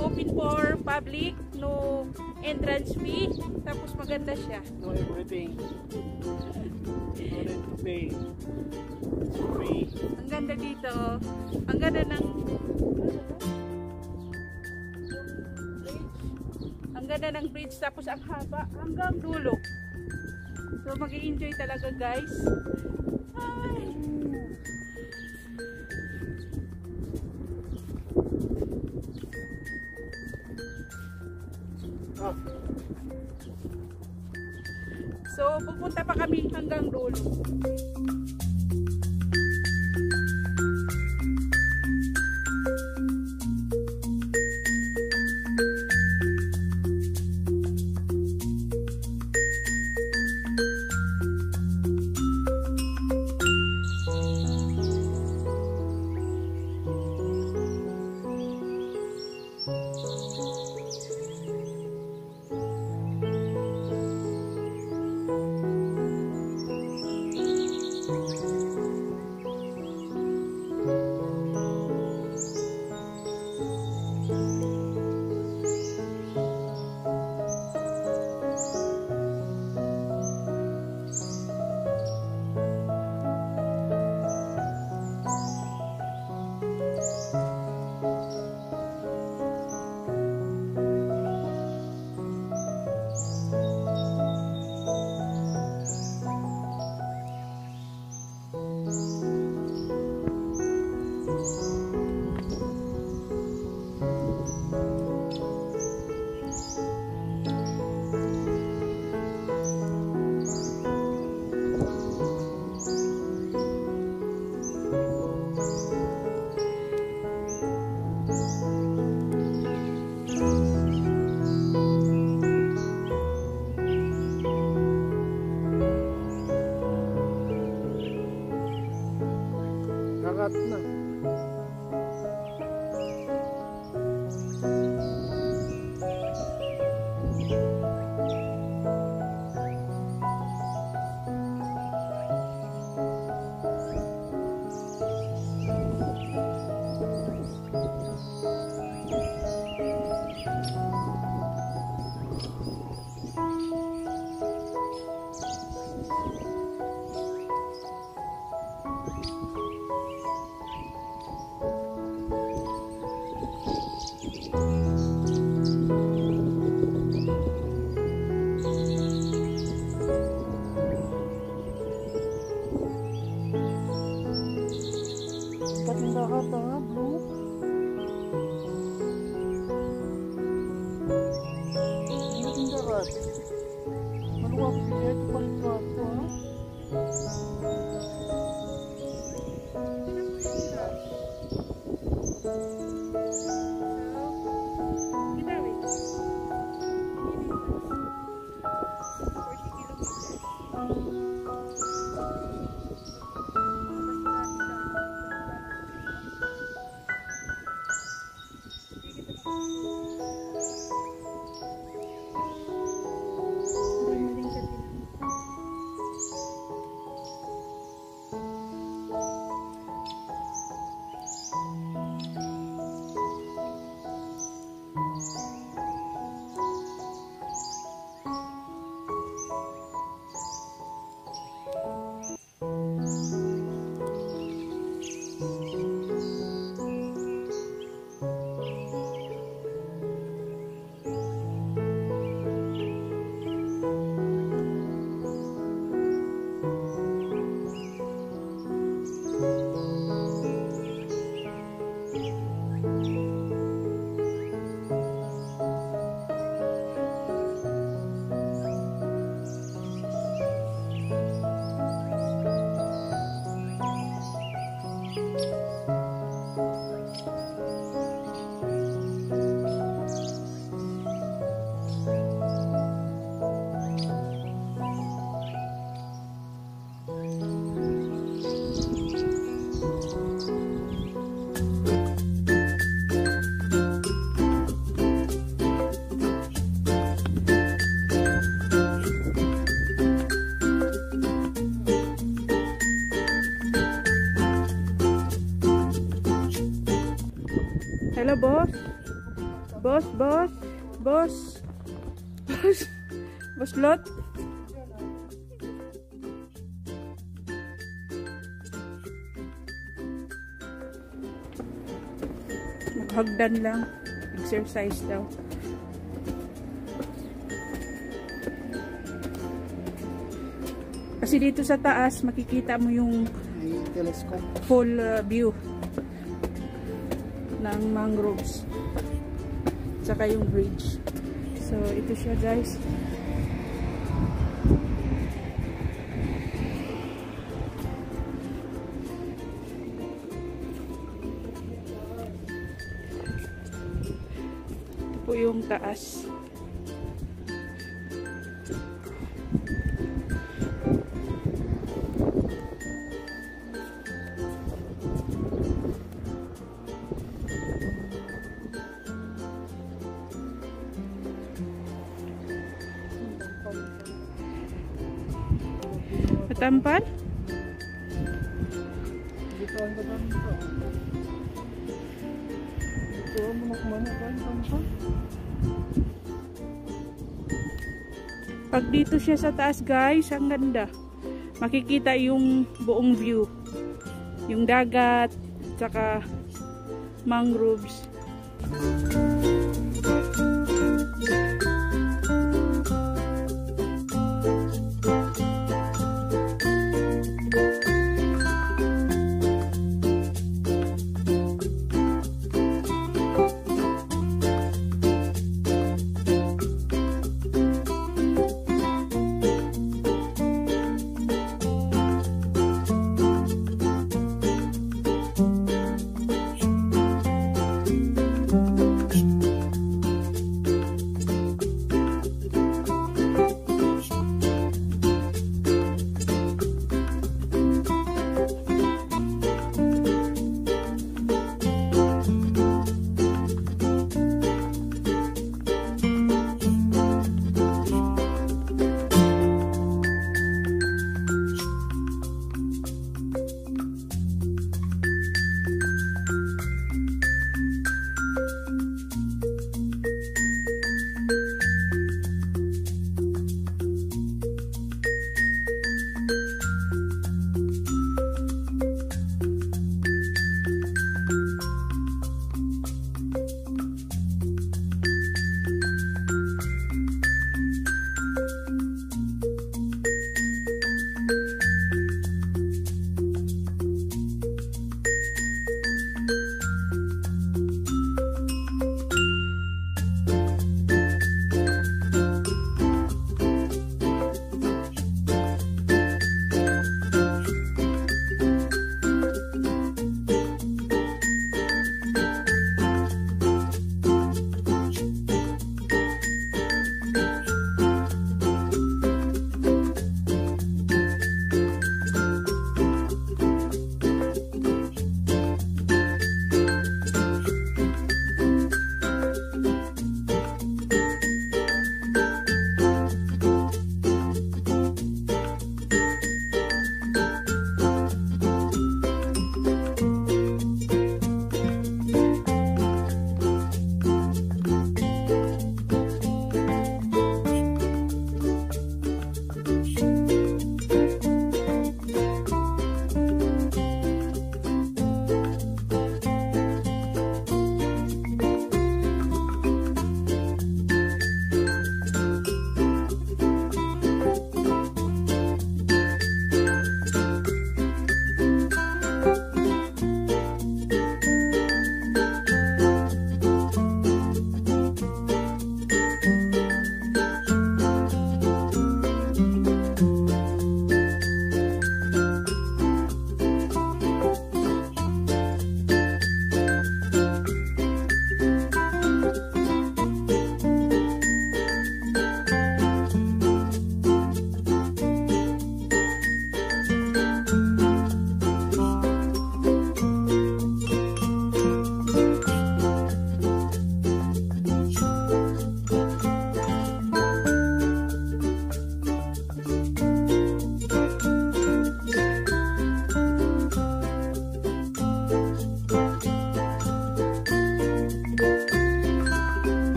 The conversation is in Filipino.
open for public, no entrance fee, tapos maganda siya. No everything. Ang ganda dito. Ang ganda ng bridge, tapos ang haba hanggang dulo. So mag-i-enjoy talaga, guys. Ay. So pupunta pa kami hanggang dulo. bos lot. Naghagdan lang, exercise daw. Kasi dito sa taas makikita mo yung full view ng mangroves saka yung bridge. So ito siya guys, ito po yung taas. Tempat pag dito siya sa taas guys, ang ganda, makikita yung buong view, yung dagat tsaka mangroves.